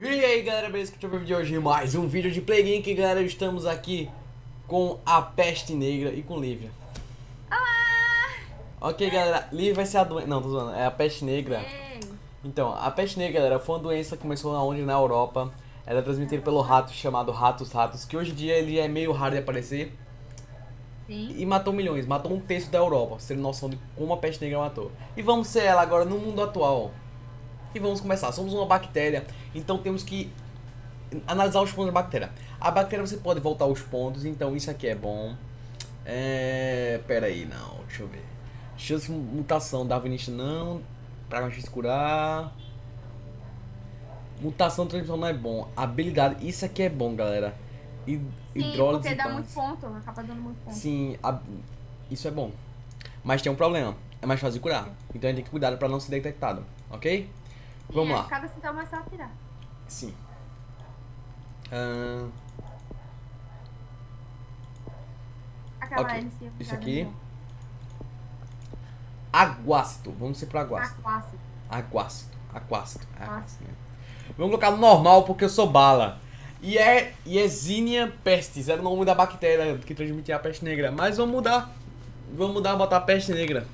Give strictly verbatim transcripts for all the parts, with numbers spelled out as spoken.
E aí galera, beleza? Que eu tive o vídeo de hoje, mais um vídeo de Play Geek, galera. Estamos aqui com a Peste Negra e com Lívia. Olá! Ok galera, Lívia vai ser a doença... Não, tô zoando, é a Peste Negra. Ei. Então, a Peste Negra, galera, foi uma doença que começou onde? Na Europa. Ela é transmitida pelo rato chamado Ratos Ratos, que hoje em dia ele é meio raro de aparecer. Sim. E matou milhões, matou um terço da Europa, sendo noção de como a Peste Negra matou. E vamos ser ela agora no mundo atual. E vamos começar, somos uma bactéria, então temos que analisar os pontos da bactéria. A bactéria você pode voltar os pontos, então isso aqui é bom. É... pera aí, não, deixa eu ver. Chance de mutação, Darwinista não, pra gente curar. Mutação, transmissão não é bom, habilidade, isso aqui é bom, galera. Hid Sim, porque dá muito ponto, acaba dando muito ponto. Sim, a... isso é bom, mas tem um problema, é mais fácil de curar, então a gente tem que cuidar pra não ser detectado, ok? Vamos lá. Cada sintoma é só tirar. Sim. Uh... Okay. Isso aqui. Aguácito. Vamos ser para aguácito. Aguácito. Aguácito. Aguácito. Aguácito. Vamos colocar normal porque eu sou bala. E é Yezinia Pestis. Era o nome da bactéria que transmitia a peste negra. Mas vamos mudar. Vamos mudar, botar a peste negra.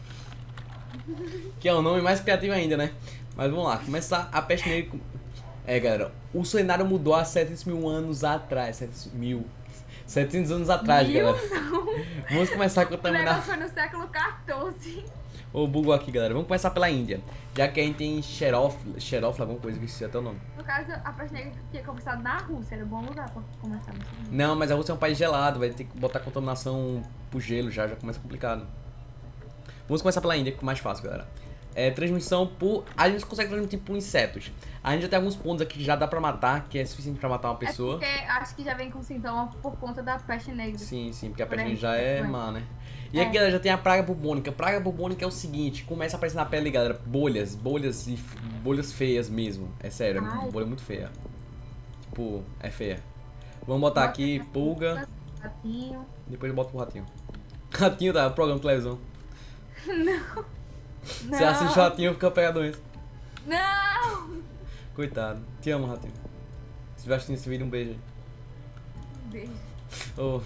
Que é o nome mais criativo ainda, né? Mas vamos lá, começar a peste negra. É, galera, o cenário mudou há setecentos mil anos atrás. setecentos mil. setecentos anos atrás, mil, galera. Não. Vamos começar a contaminar. O foi no século quatorze. Ô, bugou aqui, galera. Vamos começar pela Índia. Já que a gente tem xerófila, xerófila, alguma coisa, esqueci até o nome. No caso, a peste negra tinha começado na Rússia. Era um bom lugar pra começar a Rússia. Não, mas a Rússia é um país gelado. Vai ter que botar contaminação pro gelo já. Já começa complicado. Vamos começar pela Índia, que é mais fácil, galera. É, transmissão por... A gente consegue transmitir por insetos. A gente já tem alguns pontos aqui que já dá pra matar, que é suficiente pra matar uma pessoa. É porque acho que já vem com sintoma por conta da peste negra. Sim, sim, porque a peste negra já é má, né? E aqui, galera, já tem a praga bubônica. Praga bubônica é o seguinte, começa a aparecer na pele, galera, bolhas, bolhas e bolhas feias mesmo. É sério, é uma bolha muito feia. Tipo, é feia. Vamos botar aqui, pulga. Ratinho. Depois bota pro ratinho. Ratinho tá, programa de televisão. Não. Você assiste o ratinho e fica pegado doença. Não! Coitado. Te amo, ratinho. Se vai assistir esse vídeo, um beijo. Um beijo. Oh.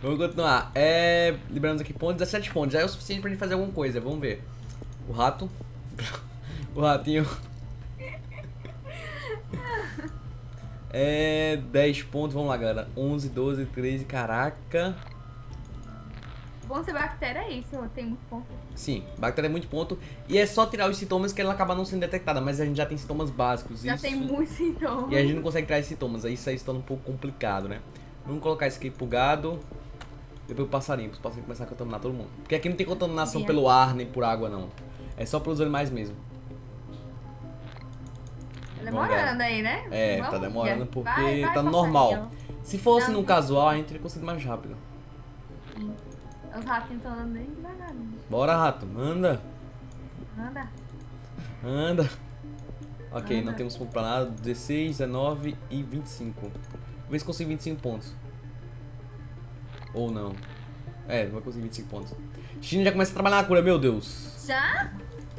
Vamos continuar. É... liberamos aqui pontos. dezessete pontos. Já é o suficiente pra gente fazer alguma coisa. Vamos ver. O rato. O ratinho. É... dez pontos. Vamos lá, galera. onze, doze, treze. Caraca. Bom ser bactéria é isso, tem muito ponto. Sim, bactéria é muito ponto. E é só tirar os sintomas que ela acaba não sendo detectada. Mas a gente já tem sintomas básicos. Já isso... tem muitos sintomas. E a gente não consegue tirar esses sintomas. Aí isso aí está um pouco complicado, né? Vamos colocar isso aqui pro gado. Depois o passarinho, para os passarinhos começarem a contaminar todo mundo. Porque aqui não tem contaminação pelo ar nem por água, não. É só pelos animais mesmo. Tá demorando aí, né? É, tá demorando porque vai, vai, tá normal. Se fosse num casual, a gente teria conseguido mais rápido. Sim. Os ratos estão andando bem devagar. Bora, rato, anda. Anda. Anda. Ok, anda. Não temos ponto pra nada. dezesseis, dezenove e vinte e cinco. Vê se consigo vinte e cinco pontos. Ou não. É, não vai conseguir vinte e cinco pontos. China já começa a trabalhar na cura, meu Deus. Já?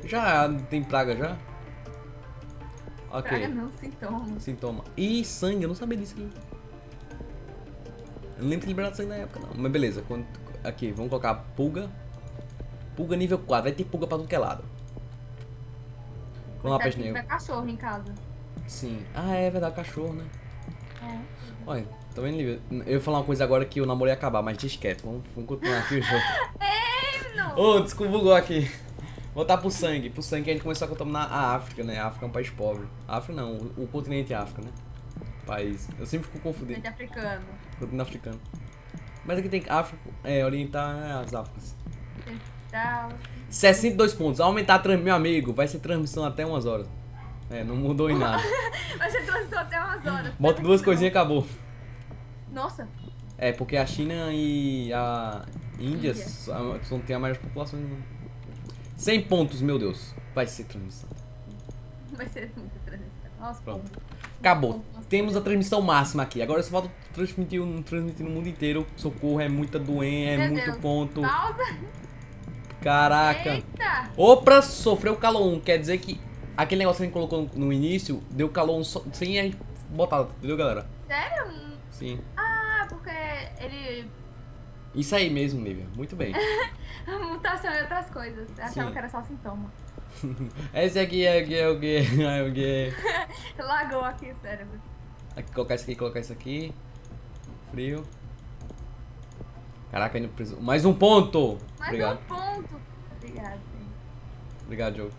Já, tem praga já? Ok. Praga não, sintoma. Sintoma. Ih, sangue, eu não sabia disso aqui. Eu não lembro de liberar sangue na época, não. Mas beleza, quando... aqui, vamos colocar pulga. Pulga nível quatro. Vai ter pulga pra tudo que é lado. Vamos lá, peste negra. Tem cachorro em casa. Sim. Ah, é verdade, cachorro, né? É. Olha, tá vendo, Lívia? Eu ia falar uma coisa agora que o namoro ia acabar, mas deixa quieto. Vamos, vamos continuar aqui o jogo. Ei, não! Ô, oh, desconvulgou aqui. Voltar pro sangue. Pro sangue a gente começou a contaminar a África, né? A África é um país pobre. A África não, o, o continente África, né? País. Eu sempre fico confundido. Continente africano. Continente africano. Mas aqui tem África, é, orientar as Áfricas. sessenta e dois pontos, aumentar, meu amigo, vai ser transmissão até umas horas. É, não mudou em nada. Vai ser transmissão até umas horas. Bota duas coisinhas e acabou. Nossa. É, porque a China e a Índia, Índia. Não tem a maior população. cem pontos, meu Deus. Vai ser transmissão. Vai ser muita transmissão. Nossa, pronto. Acabou. Temos a transmissão máxima aqui. Agora só falta transmitir, transmitir no mundo inteiro. Socorro, é muita doença, é muito ponto. Caraca. Eita. Opa, sofreu calor um. Quer dizer que Aquele negócio que a gente colocou no início, deu calor só, sem a gente botar, entendeu, galera? Sério? Sim. Ah, porque ele... Isso aí mesmo, Lívia. Muito bem. Mutação e outras coisas. Eu achava Sim. que era só sintoma. Esse aqui é o que, é o que, é o que. Lagou aqui o cérebro. Aqui, colocar isso aqui, colocar isso aqui. Frio. Caraca, ainda preciso. Mais um ponto! Mais Obrigado. um ponto! Obrigado. Obrigado, Diogo.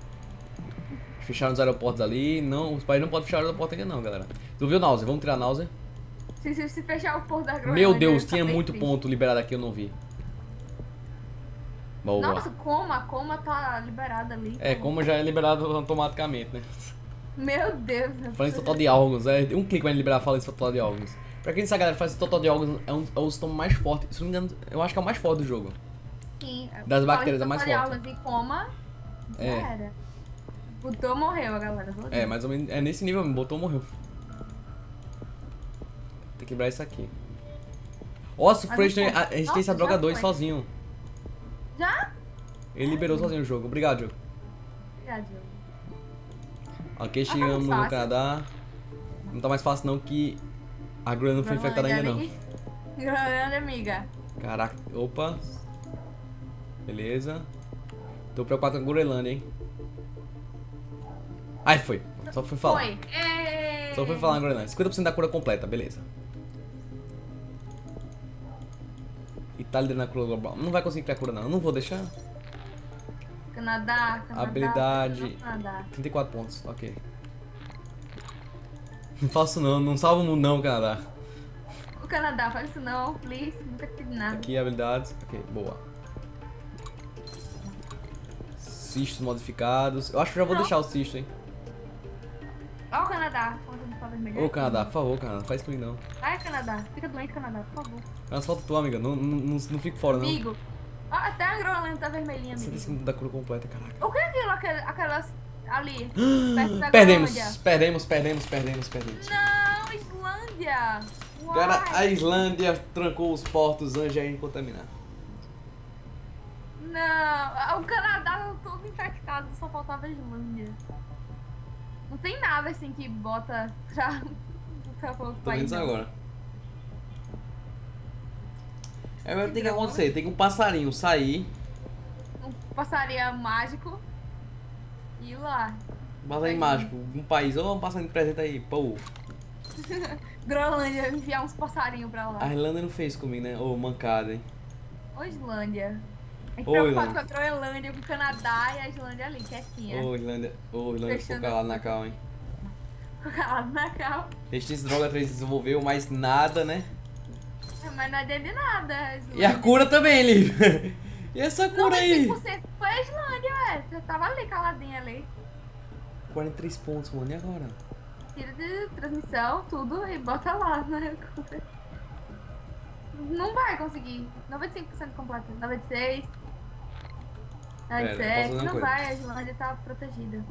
Fecharam os aeroportos ali. Não, os pais não podem fechar o aeroporto ainda não, galera. Tu viu, náusea? Vamos tirar a náusea. Se, se, se fechar o porto da Groenlândia... Meu Deus, tinha muito triste. ponto liberado aqui, eu não vi. Boa. Nossa, coma, coma tá liberada ali. É, como? coma já é liberado automaticamente, né? Meu Deus. Falência total de órgãos, é um clique vai liberar a falência total de órgãos. Pra quem não sabe, galera, falência total de órgãos é, um, é o sintoma mais forte. Se não me engano, eu acho que é o mais forte do jogo. Sim. Das bactérias, é mais forte. Falência total de órgãos e coma, já é. era. Botou, morreu, galera. Vou é, mais ou menos, é nesse nível mesmo, botou, morreu. Tem que quebrar isso aqui. Ó, sofreu a resistência a droga dois sozinho. Já? Ele liberou sozinho o jogo. Obrigado, Diogo. Obrigado, Diogo. Ok, chegamos no Canadá. Não tá mais fácil não que a Groenlândia não foi infectada ainda não. Groenlândia, amiga. Caraca, opa. Beleza. Tô preocupado com a Groenlândia, hein. Aí foi. Só foi falar. Foi. Só foi falar na Groenlândia. cinquenta por cento da cura completa, beleza. Itália na cura global. Não vai conseguir criar cura, não. Eu não vou deixar. Canadá, Canadá. Habilidade. Canadá. trinta e quatro pontos, ok. Não faço não, não salvo o mundo, não, Canadá. O Canadá, faz isso não, please. Nunca tive nada. Aqui, habilidades. Ok, boa. Cistos modificados. Eu acho que já vou não. deixar o cisto, hein. Ó, o Canadá. Ô, Canadá, por favor, Canadá, faz comigo não. Ai, Canadá, fica doente, Canadá, por favor. Mas falta tua, amiga, não, não, não, não fico fora, não. Amigo, ah, até a Groenlândia tá vermelhinha, amigo. Você disse da cura completa, caraca. O que é aquilo, aquelas, aquelas ali, perto da perdemos, perdemos, perdemos, perdemos, perdemos. Não, Islândia. Uai. Cara, a Islândia trancou os portos antes de contaminar. Não, o Canadá tá todo infectado, só faltava a Islândia. Não tem nada assim que bota pra botar pra outro país. Tô vendo agora. É, mas tem que acontecer, tem que um passarinho sair. Um passarinho mágico e ir lá. Um passarinho mágico, um país. Ou um passarinho presente aí, pô. Groenlândia, enviar uns passarinhos pra lá. A Irlanda não fez comigo, né? Ô, oh, mancada, hein? Ô, Islândia. É preocupado com a Groenlândia, com o Canadá e a Islândia ali, quietinha. Ô, Islândia, ô, Islândia ficou calado na cal, hein? Ficou calado na cal. Resistência droga três desenvolveu, mas nada, né? Mas nada é de nada. Islândia. E a cura também, Lívia. E essa cura aí? noventa e cinco por cento foi a Islândia, ué. Você tava ali, caladinha ali. quarenta e três pontos, mano. E agora? Tira de transmissão, tudo, e bota lá, né? Não vai conseguir. noventa e cinco por cento completo. noventa e seis por cento. noventa e sete, não coisa. vai, a Islândia tá protegida.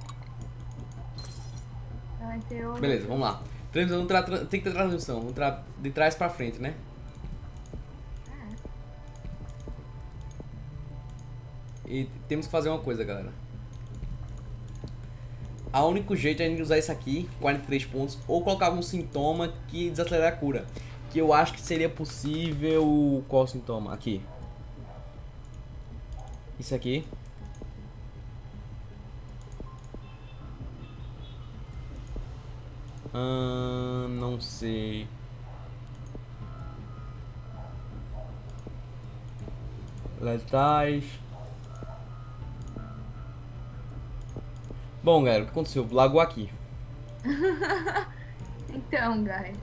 noventa e oito. Beleza, vamos lá. Transmissão, tem que ter transmissão, vamos tra de trás pra frente, né? É. E temos que fazer uma coisa, galera. O único jeito é a gente usar isso aqui, quarenta e três pontos, ou colocar algum sintoma que desacelera a cura. Que eu acho que seria possível... Qual sintoma? Aqui. Isso aqui. Ah, não sei. Letais. Bom, galera, o que aconteceu? Lagou aqui. Então, guys.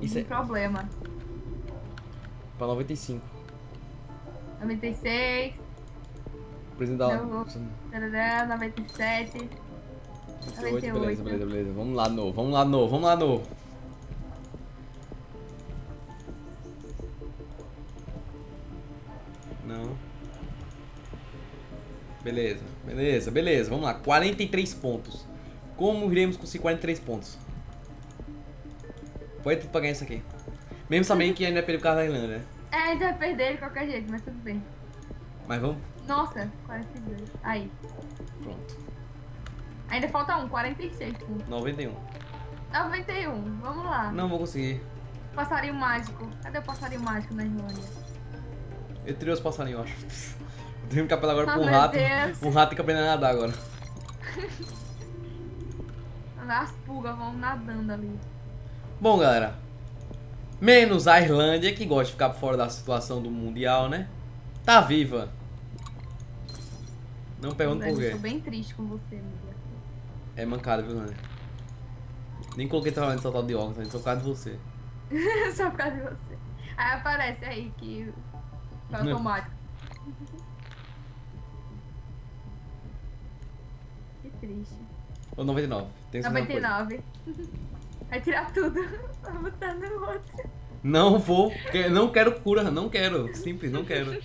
Isso é problema. Pra noventa e cinco. noventa e seis. Apresentar. noventa e sete. noventa e oito. Beleza, beleza, beleza. Vamos lá, novo. Vamos lá, novo. Vamos lá, novo. Não. Beleza, beleza, beleza. Vamos lá. quarenta e três pontos. Como iremos conseguir quarenta e três pontos? Pode ter que pagar isso aqui. Mesmo sabendo que ainda é pelo carro da Irlanda, né? É, ainda vai perder de qualquer jeito, mas tudo bem. Mas vamos? Nossa, quarenta e dois. Aí. Pronto. Ainda falta um, quarenta e seis pontos. noventa e um. noventa e um, vamos lá. Não vou conseguir. Passarinho mágico. Cadê o passarinho mágico na Islândia? Eu tirei os passarinhos, eu acho. Eu tenho que apelar agora oh, pra um rato. Deus. Um rato tem que aprender a nadar agora. As pulgas vão nadando ali. Bom, galera. Menos a Irlândia, que gosta de ficar fora da situação do mundial, né? Tá viva. Não pergunto por quê. Eu tô bem triste com você, Lívia. É mancada, viu, Nani? Nem coloquei trabalho de total de óculos, né? Só por causa de você. Só por causa de você. Aí aparece aí que... Foi automático. Que triste. Ou noventa e nove. Tem noventa e nove. Vai tirar tudo. Vai botar no outro. Não vou. Não quero cura. Não quero. Simples, não quero.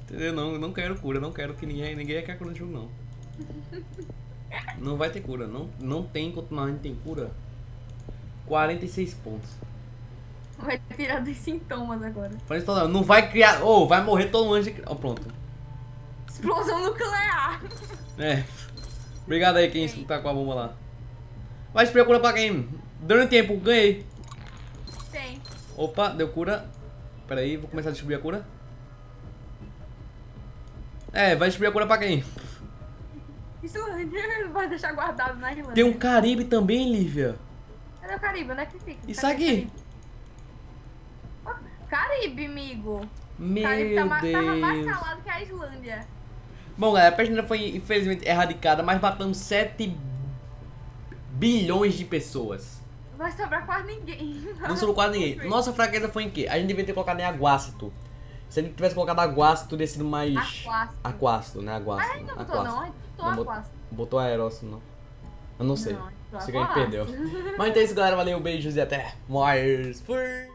Entendeu? Não, não quero cura. Não quero que ninguém, ninguém quer cura no jogo, não. Não vai ter cura. Não, não tem, enquanto não tem cura. quarenta e seis pontos. Vai tirar dos sintomas agora. Não vai criar... Ou oh, vai morrer todo mundo de... Oh, pronto. Explosão nuclear. É. Obrigado aí quem tá com a bomba lá. Vai esperar cura pra quem? Durante tempo, ganhei. Tem. Opa, deu cura. Pera aí, vou começar a distribuir a cura. É, vai distribuir a cura pra quem? Islândia, vai deixar guardado na Irlanda. Tem um Caribe também, Lívia. Cadê o Caribe? Onde é que fica? Isso aqui. Caribe, amigo. Meu Caribe tá Deus. Tava mais calado que a Islândia. Bom, galera, a Pestis foi infelizmente erradicada, mas matamos sete bilhões de pessoas. Vai sobrar quase ninguém. Não sobrou quase ninguém. Nossa fraqueza foi em quê? A gente devia ter colocado em aguácito. Se a gente tivesse colocado aguácito, teria sido mais... Aquácito. Aquácito, né? Aguácito. Ah, não botou aquácito. Não, a gente botou não aquácito. Botou aerócito, não. Eu não sei. Não, sei que a gente perdeu. Mas então é isso, galera. Valeu, beijos e até mais. Fui!